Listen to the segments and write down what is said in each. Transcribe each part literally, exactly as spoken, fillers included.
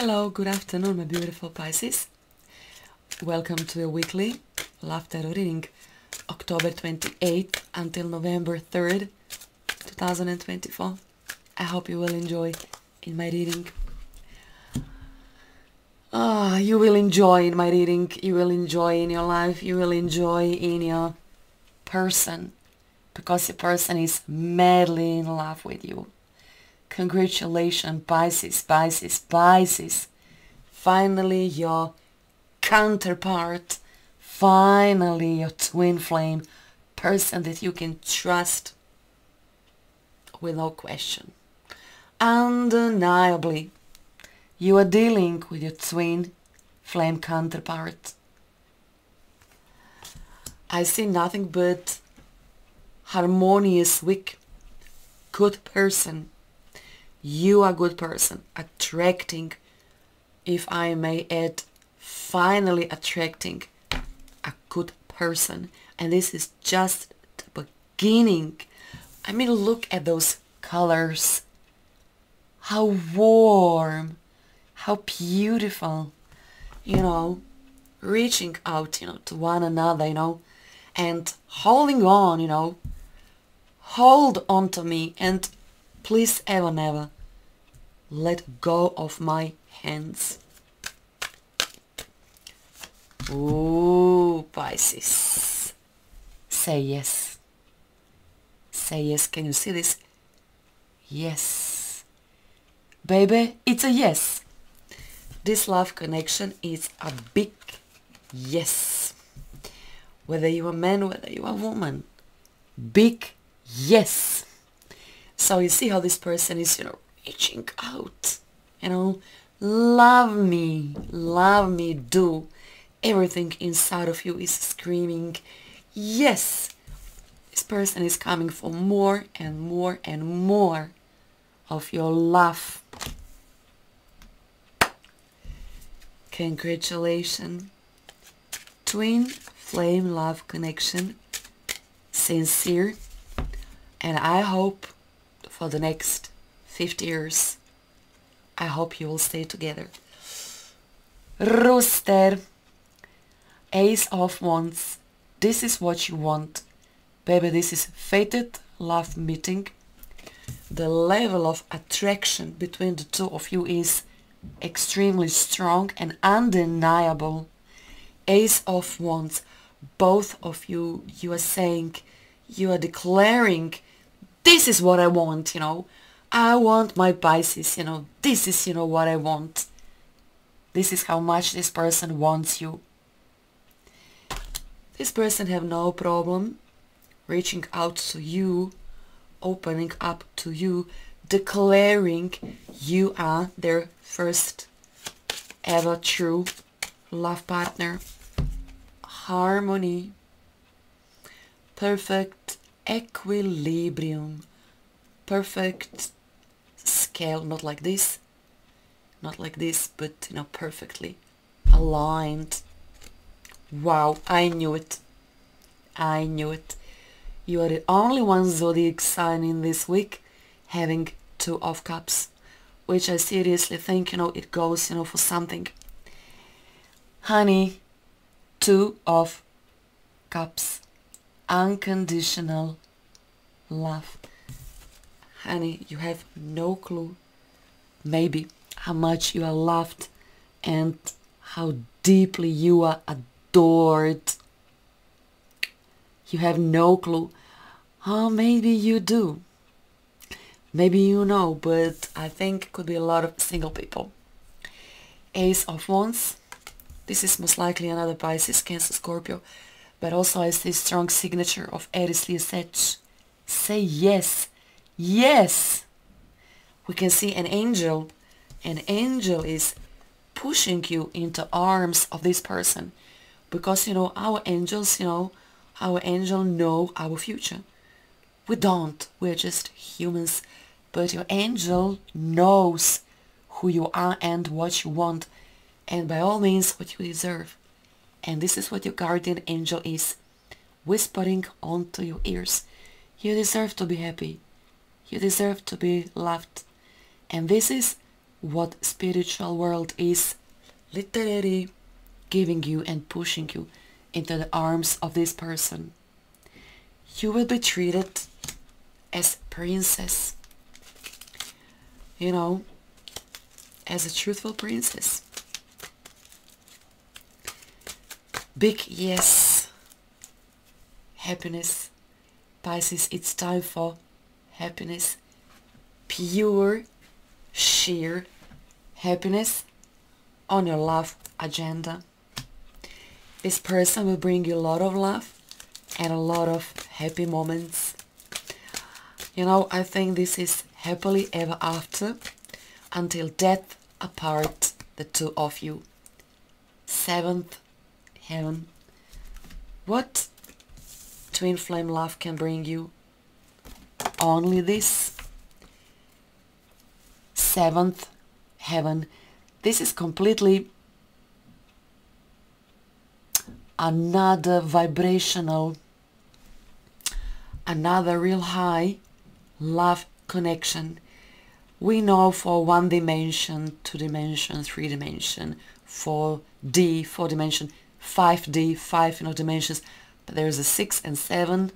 Hello, good afternoon, my beautiful Pisces. Welcome to the weekly Love Tarot reading, October twenty-eighth until November third, two thousand twenty-four. I hope you will enjoy in my reading. Ah, oh, you will enjoy in my reading, you will enjoy in your life, you will enjoy in your person, because your person is madly in love with you. Congratulations, Pisces, Pisces, Pisces. Finally your counterpart, finally your twin flame, person that you can trust without question. Undeniably, you are dealing with your twin flame counterpart. I see nothing but harmonious, weak, good person. You are a good person, attracting, if I may add, finally attracting a good person. And this is just the beginning. I mean, look at those colors. How warm, how beautiful, you know, reaching out, you know, to one another, you know, and holding on, you know, hold on to me and please ever, never let go of my hands. Ooh, Pisces. Say yes. Say yes. Can you see this? Yes. Baby, it's a yes. This love connection is a big yes. Whether you are a man, whether you are a woman. Big yes. So you see how this person is, you know, reaching out, you know, love me, love me, do. Everything inside of you is screaming, yes. This person is coming for more and more and more of your love. Congratulations, twin flame love connection, sincere, and I hope for the next fifty years. I hope you will stay together. Rooster, Ace of Wands. This is what you want. Baby, this is fated love meeting. The level of attraction between the two of you is extremely strong and undeniable. Ace of Wands. Both of you, you are saying, you are declaring, this is what I want, you know. I want my Pisces, you know. This is, you know, what I want. This is how much this person wants you. This person have no problem reaching out to you, opening up to you, declaring you are their first ever true love partner. Harmony. Perfect equilibrium, perfect scale, not like this, not like this, but you know, perfectly aligned. Wow, I knew it, I knew it. You are the only one zodiac sign in this week having two of cups, which I seriously think, you know, it goes, you know, for something. Honey, two of cups. Unconditional love. Honey, you have no clue maybe how much you are loved and how deeply you are adored. You have no clue. Oh, maybe you do. Maybe you know, but I think it could be a lot of single people. Ace of Wands. This is most likely another Pisces, Cancer, Scorpio. But also I see strong signature of Aries, Leo, Sag. Say yes. Yes. We can see an angel. An angel is pushing you into arms of this person. Because, you know, our angels, you know, our angel know our future. We don't. We're just humans. But your angel knows who you are and what you want. And by all means, what you deserve. And this is what your guardian angel is, whispering onto your ears. You deserve to be happy. You deserve to be loved. And this is what spiritual world is literally giving you and pushing you into the arms of this person. You will be treated as princess, you know, as a truthful princess. Big yes, happiness. Pisces, it's time for happiness, pure, sheer happiness on your love agenda. This person will bring you a lot of love and a lot of happy moments. You know, I think this is happily ever after, until death apart the two of you. Seventh heaven. What twin flame love can bring you? Only this. Seventh heaven. This is completely another vibrational, another real high love connection. We know for one dimension, two dimension, three dimension, four D, four dimension, five D, five you know, dimensions. But there is a six and seven,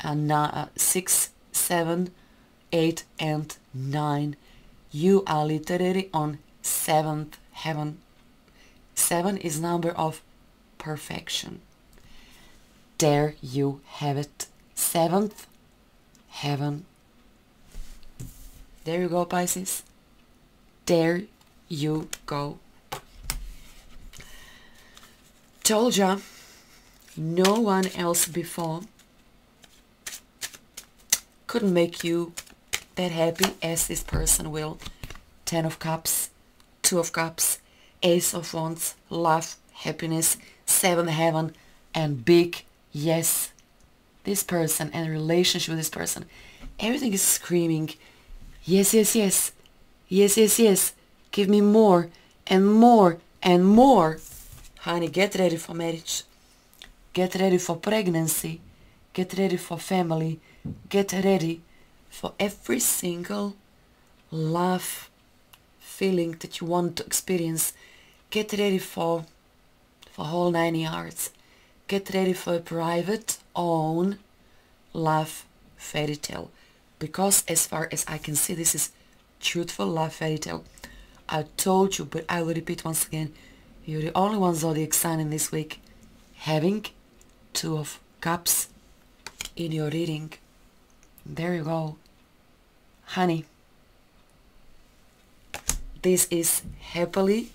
and uh, six, seven, eight, and nine. You are literally on seventh heaven. Seven is number of perfection. There you have it. Seventh heaven. There you go, Pisces. There you go. Told ya, no one else before could make you that happy as this person will. Ten of Cups, Two of Cups, Ace of Wands, love, happiness, seventh heaven, and big yes. This person and relationship with this person, everything is screaming yes, yes, yes, yes, yes, yes, give me more and more and more. Honey, get ready for marriage, get ready for pregnancy, get ready for family, get ready for every single love feeling that you want to experience. Get ready for for whole nine yards. Get ready for a private own love fairy tale. Because as far as I can see, this is truthful love fairy tale. I told you, but I will repeat once again. You're the only one zodiac sign in this week having Two of Cups in your reading. There you go. Honey, this is happily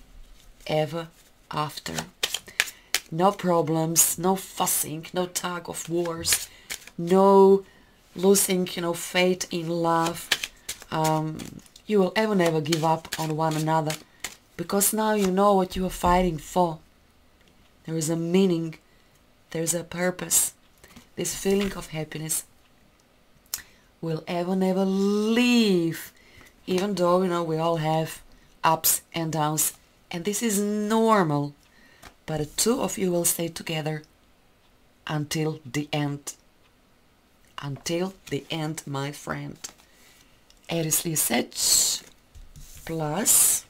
ever after. No problems, no fussing, no tug of wars, no losing, you know, faith in love. Um, you will ever, never give up on one another, because now you know what you are fighting for. There is a meaning, there is a purpose. This feeling of happiness will ever, never leave, even though, you know, we all have ups and downs, and this is normal. But the two of you will stay together until the end. Until the end, my friend. Aries Research plus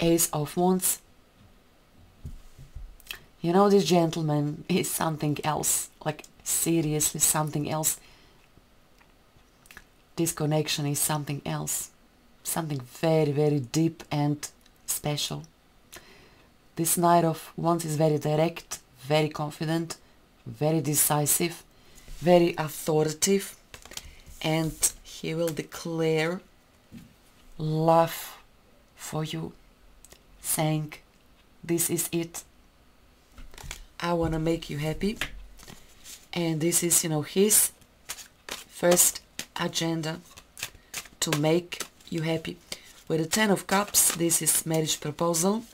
Ace of Wands. You know, this gentleman is something else. Like, seriously, something else. This connection is something else. Something very, very deep and special. This Knight of Wands is very direct, very confident, very decisive, very authoritative, and he will declare love for you, saying, this is it, I want to make you happy, and this is, you know, his first agenda, to make you happy. With the Ten of Cups, this is marriage proposal,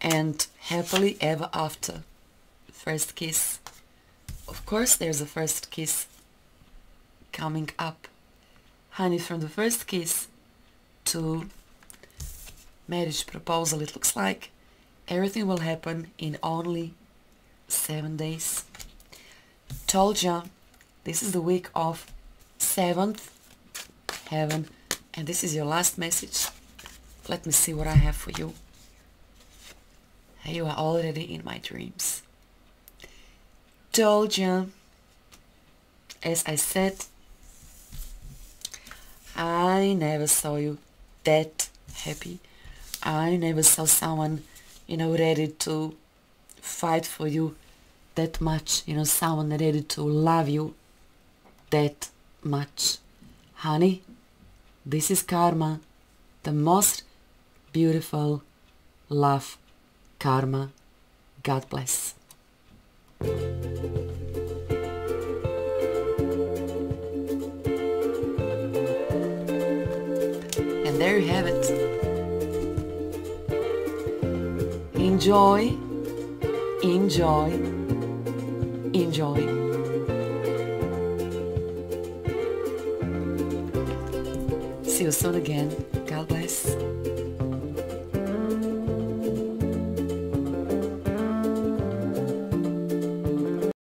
and happily ever after, first kiss. Of course there's a first kiss coming up, honey. From the first kiss to marriage proposal, it looks like everything will happen in only seven days. Told ya, this is the week of seventh heaven And this is your last message. Let me see what I have for you. You are already in my dreams. Told you, as I said, I never saw you that happy. I never saw someone, you know, ready to fight for you that much. You know, someone ready to love you that much. Honey, this is karma. The most beautiful love karma. God bless. And there you have it. Enjoy, enjoy, enjoy. See you soon again. God bless.